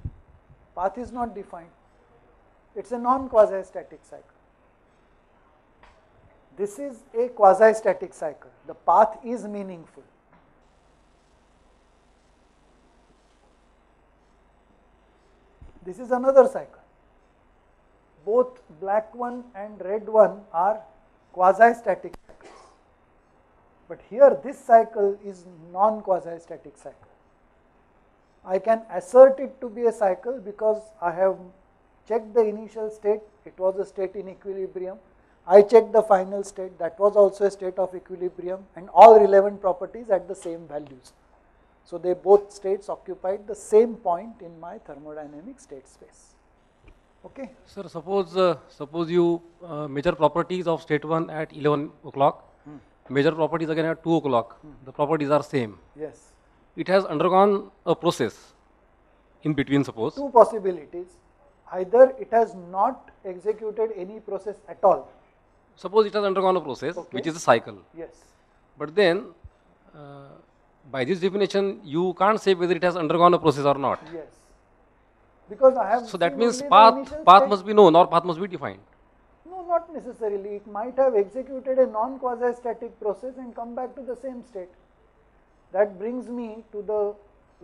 path is not defined. It is a non-quasi-static cycle. This is a quasi-static cycle. The path is meaningful. This is another cycle. Both black one and red one are quasi-static cycles. But here this cycle is non-quasi-static cycle. I can assert it to be a cycle because I have checked the initial state, it was a state in equilibrium. I checked the final state, that was also a state of equilibrium, and all relevant properties at the same values. So they both states occupied the same point in my thermodynamic state space. Okay. Sir, suppose uh, suppose you uh, measure properties of state one at eleven o'clock, hmm. measure properties again at two o'clock, hmm. the properties are same. Yes. It has undergone a process in between, suppose. Two possibilities, either it has not executed any process at all. Suppose it has undergone a process, okay. which is a cycle. Yes. But then, uh, by this definition, you can't say whether it has undergone a process or not. Yes. Because I have. So that means path path must be known or path must be defined. No, not necessarily. It might have executed a non-quasi-static process and come back to the same state. That brings me to the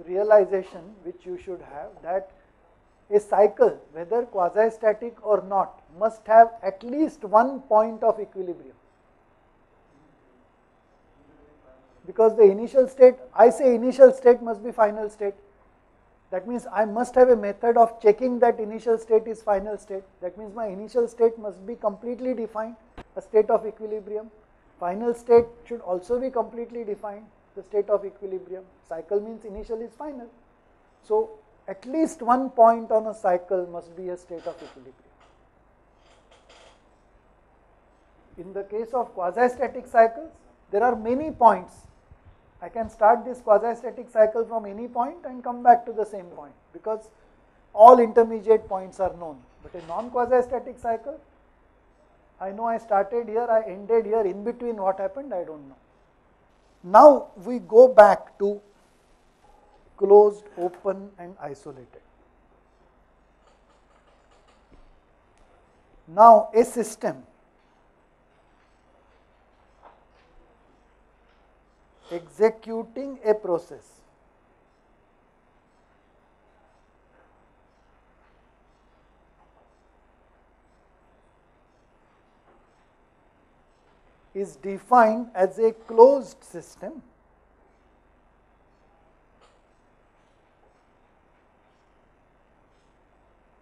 realization which you should have, that a cycle, whether quasi-static or not, must have at least one point of equilibrium. Because the initial state, I say initial state must be final state. That means I must have a method of checking that initial state is final state. That means my initial state must be completely defined, a state of equilibrium. Final state should also be completely defined, the state of equilibrium. Cycle means initial is final. So at least one point on a cycle must be a state of equilibrium. In the case of quasi-static cycles, there are many points. I can start this quasi-static cycle from any point and come back to the same point, because all intermediate points are known. But a non-quasi-static cycle, I know I started here, I ended here, in between what happened, I don't know. Now we go back to closed, open and isolated. Now a system executing a process is defined as a closed system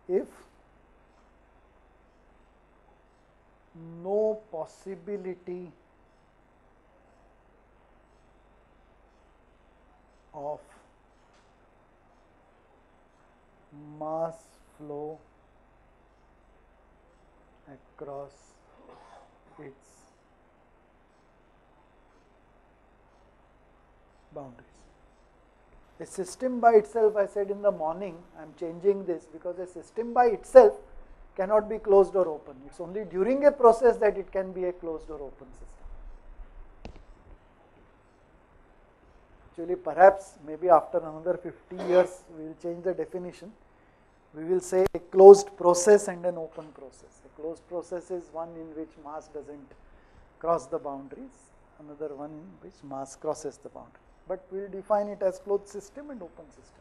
if no possibility of mass flow across its boundaries. A system by itself, I said in the morning, I am changing this, because a system by itself cannot be closed or open. It is only during a process that it can be a closed or open system. Actually, perhaps maybe after another fifty years we will change the definition. We will say a closed process and an open process. A closed process is one in which mass does not cross the boundaries, another one in which mass crosses the boundary. But we will define it as closed system and open system.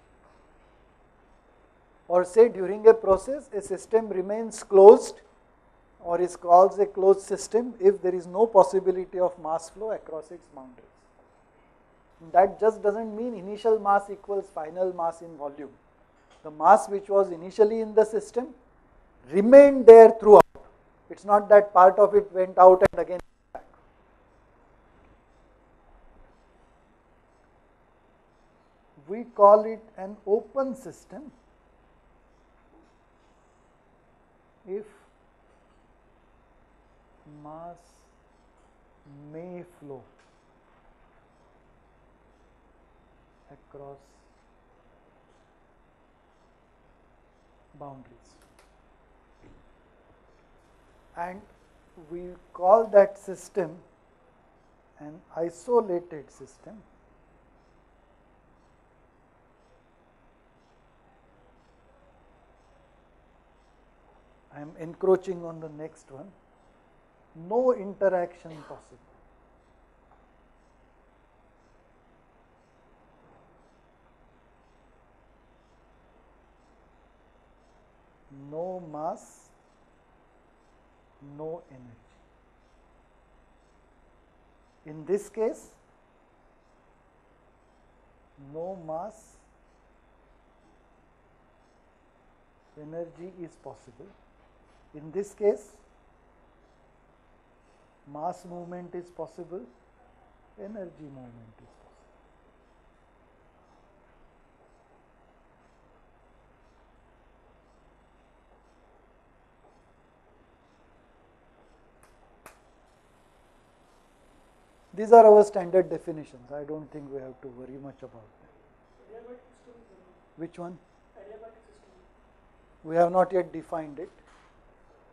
Or say during a process a system remains closed or is called a closed system if there is no possibility of mass flow across its boundaries. That just does not mean initial mass equals final mass in volume. The mass which was initially in the system remained there throughout. It is not that part of it went out and again back. We call it an open system if mass may flow across boundaries, and we call that system an isolated system . I am encroaching on the next one . No interaction possible . No mass, no energy. In this case, no mass, energy is possible. In this case, mass movement is possible, energy movement is possible. These are our standard definitions. I don't think we have to worry much about them. Adiabatic system. Which one? Adiabatic system. We have not yet defined it.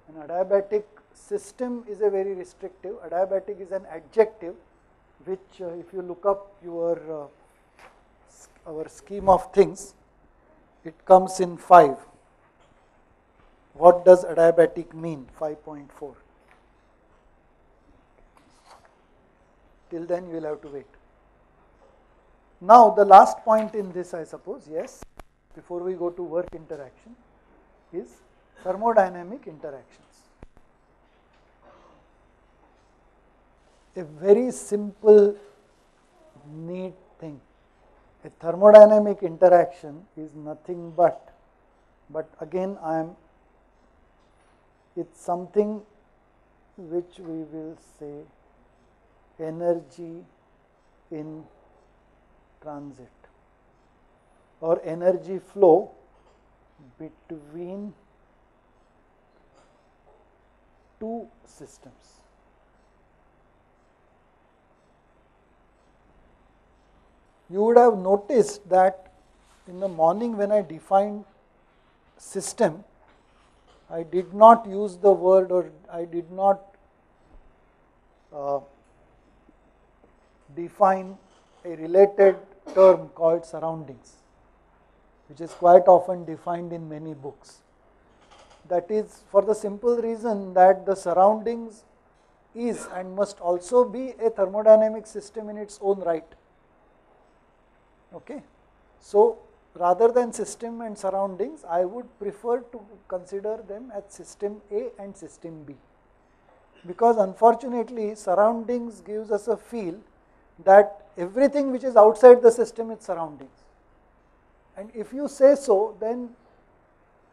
An adiabatic system is a very restrictive. Adiabatic is an adjective, which, uh, if you look up your uh, our scheme of things, it comes in five. What does adiabatic mean? five point four. Till then, you will have to wait. Now, the last point in this, I suppose, yes, before we go to work interaction, is thermodynamic interactions. A very simple, neat thing. A thermodynamic interaction is nothing but, but again, I am, it's something which we will say, energy in transit or energy flow between two systems. You would have noticed that in the morning when I defined system, I did not use the word or I did not uh, define a related term called surroundings, which is quite often defined in many books. That is for the simple reason that the surroundings is and must also be a thermodynamic system in its own right. Okay? So, rather than system and surroundings, I would prefer to consider them as system A and system B, because unfortunately surroundings gives us a feel that everything which is outside the system is surroundings. And if you say so, then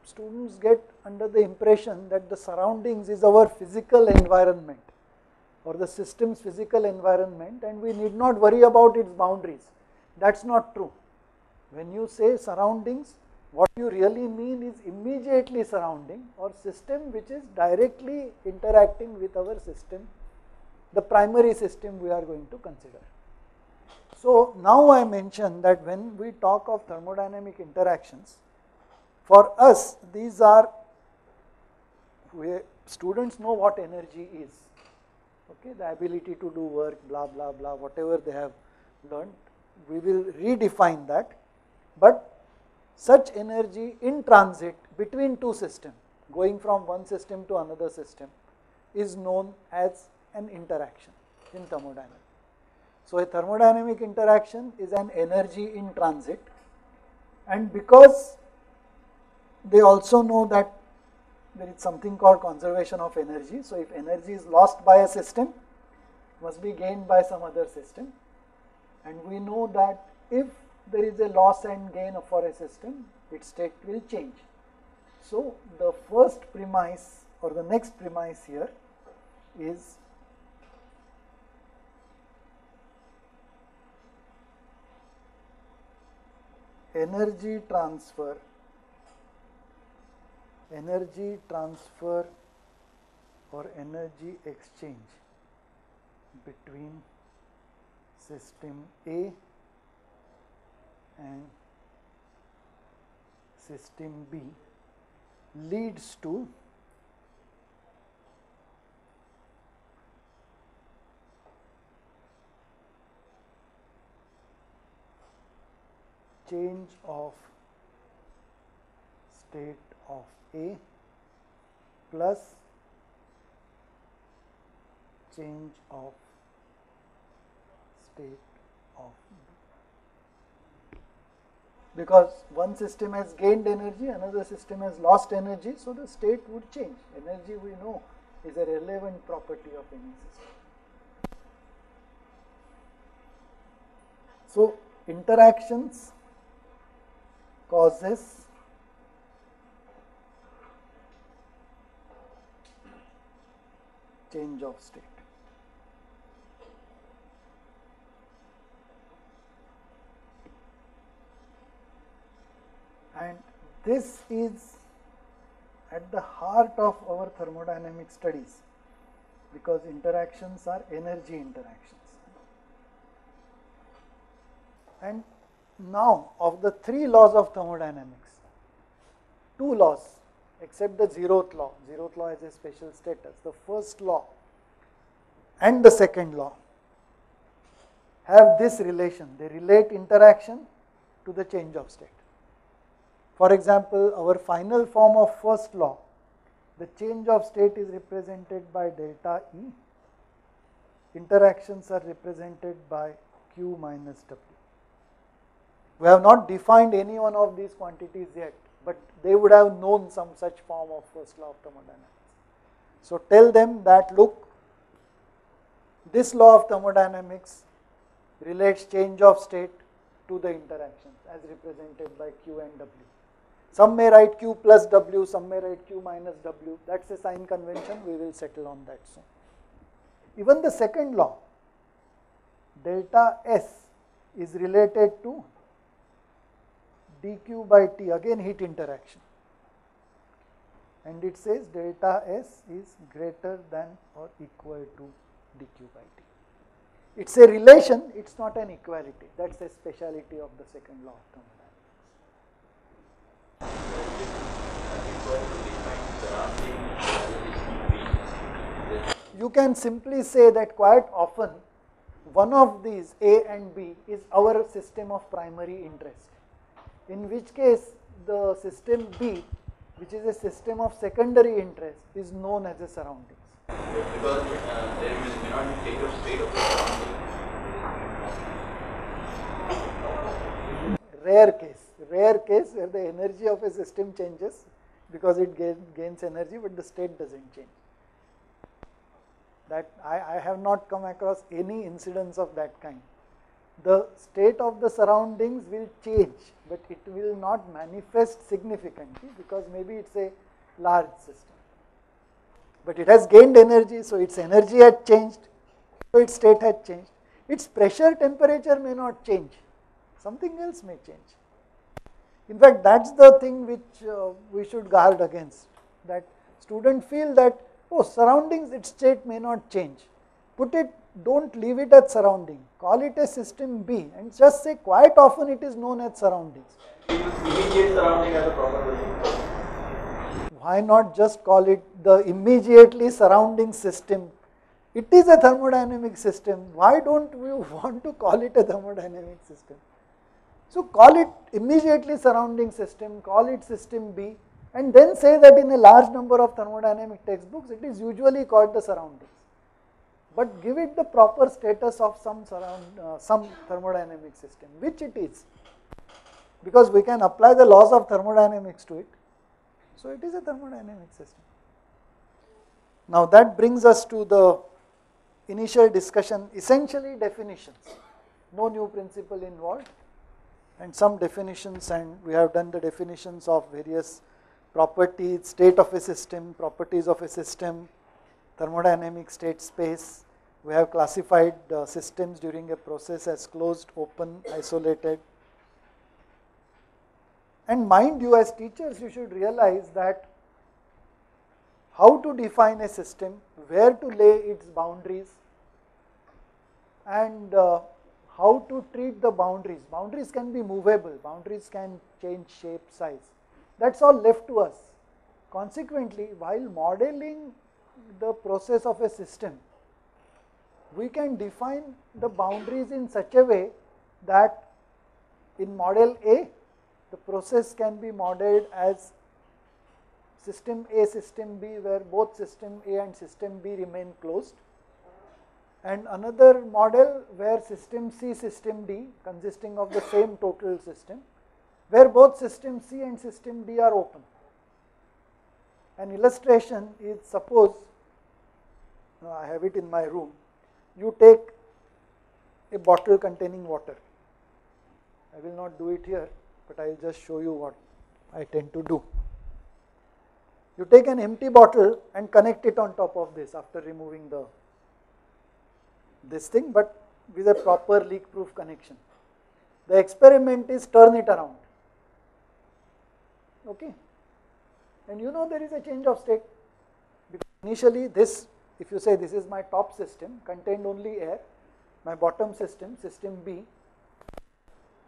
students get under the impression that the surroundings is our physical environment or the system's physical environment and we need not worry about its boundaries. That's not true. When you say surroundings, what you really mean is immediately surrounding or system which is directly interacting with our system, the primary system we are going to consider. So, now I mentioned that when we talk of thermodynamic interactions, for us these are, we, students know what energy is, okay, the ability to do work, blah, blah, blah, whatever they have learned, we will redefine that. But such energy in transit between two systems, going from one system to another system, is known as an interaction in thermodynamics. So, a thermodynamic interaction is an energy in transit, and because they also know that there is something called conservation of energy. So, if energy is lost by a system, it must be gained by some other system, and we know that if there is a loss and gain for a system, its state will change. So, the first premise or the next premise here is energy transfer, energy transfer or energy exchange between system A and system B leads to change of state of A plus change of state of B. Because one system has gained energy, another system has lost energy, so the state would change. Energy, we know, is a relevant property of any system. So, interactions causes change of state. And this is at the heart of our thermodynamic studies, because interactions are energy interactions. And now, of the three laws of thermodynamics, two laws except the zeroth law, zeroth law has a special status, the first law and the second law have this relation, they relate interaction to the change of state. For example, our final form of first law, the change of state is represented by delta E, interactions are represented by Q minus W. We have not defined any one of these quantities yet, but they would have known some such form of first law of thermodynamics. So tell them that, look, this law of thermodynamics relates change of state to the interactions as represented by Q and W. Some may write Q plus W, some may write Q minus W. That's a sign convention, we will settle on that soon. Even the second law, delta S, is related to dQ by T, again heat interaction, and it says delta S is greater than or equal to dQ by T. It is a relation, it is not an equality. That is a speciality of the second law of thermodynamics. You can simply say that quite often one of these, A and B, is our system of primary interest. In which case the system B, which is a system of secondary interest, is known as a surroundings. Because uh, there may not be change of state of the surroundings. Rare case, rare case where the energy of a system changes because it gain, gains energy but the state does not change. That I, I have not come across any incidence of that kind. The state of the surroundings will change, but it will not manifest significantly because maybe it is a large system. But it has gained energy, so its energy had changed, so its state had changed. Its pressure temperature may not change, something else may change. In fact, that is the thing which uh, we should guard against, that students feel that, oh, surroundings, its state may not change. Put it, do not leave it at surrounding, call it a system B and just say quite often it is known as surroundings. Immediate surrounding as a proper name. Why not just call it the immediately surrounding system? It is a thermodynamic system, why do not we want to call it a thermodynamic system? So call it immediately surrounding system, call it system B, and then say that in a large number of thermodynamic textbooks it is usually called the surroundings. But give it the proper status of some surround, uh, some thermodynamic system, which it is, because we can apply the laws of thermodynamics to it. So it is a thermodynamic system. Now that brings us to the initial discussion, essentially definitions, no new principle involved, and some definitions, and we have done the definitions of various properties, state of a system, properties of a system, thermodynamic state space. We have classified uh, systems during a process as closed, open, isolated. And mind you, as teachers, you should realize that how to define a system, where to lay its boundaries, and uh, how to treat the boundaries. Boundaries can be movable, boundaries can change shape, size. That is all left to us. Consequently, while modeling the process of a system, we can define the boundaries in such a way that in model A, the process can be modeled as system A, system B, where both system A and system B remain closed, and another model where system C, system D, consisting of the same total system, where both system C and system D are open. An illustration is, suppose, I have it in my room, you take a bottle containing water. I will not do it here, but I will just show you what I tend to do. You take an empty bottle and connect it on top of this after removing the this thing, but with a proper leak proof connection. The experiment is turn it around, okay, and you know there is a change of state, because initially this, if you say this is my top system contained only air, my bottom system, system B,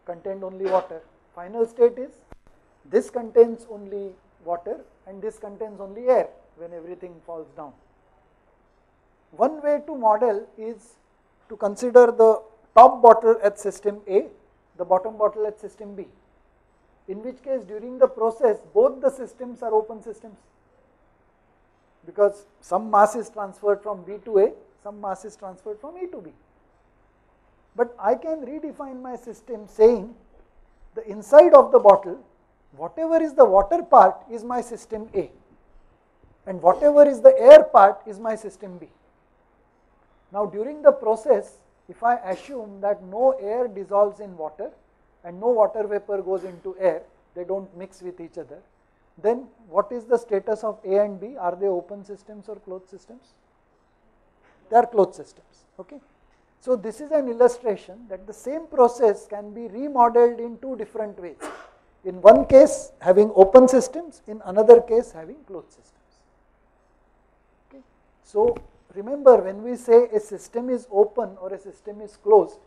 contained only water. Final state is this contains only water and this contains only air when everything falls down. One way to model is to consider the top bottle at system A, the bottom bottle at system B, in which case during the process both the systems are open systems, because some mass is transferred from B to A, some mass is transferred from A to B. But I can redefine my system saying the inside of the bottle, whatever is the water part is my system A and whatever is the air part is my system B. Now during the process, if I assume that no air dissolves in water and no water vapor goes into air, they do not mix with each other, then what is the status of A and B? Are they open systems or closed systems? They are closed systems, okay. So this is an illustration that the same process can be remodeled in two different ways, in one case having open systems, in another case having closed systems, okay. So remember, when we say a system is open or a system is closed,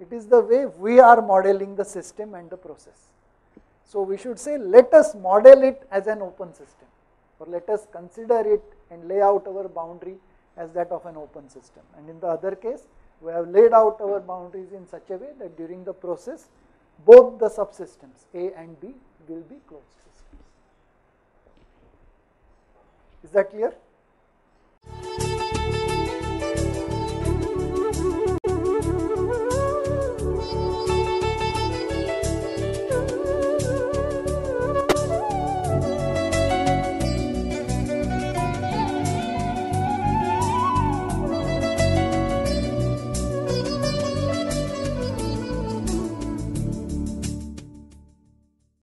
it is the way we are modeling the system and the process. So we should say let us model it as an open system, or let us consider it and lay out our boundary as that of an open system, and in the other case we have laid out our boundaries in such a way that during the process both the subsystems A and B will be closed systems. Is that clear?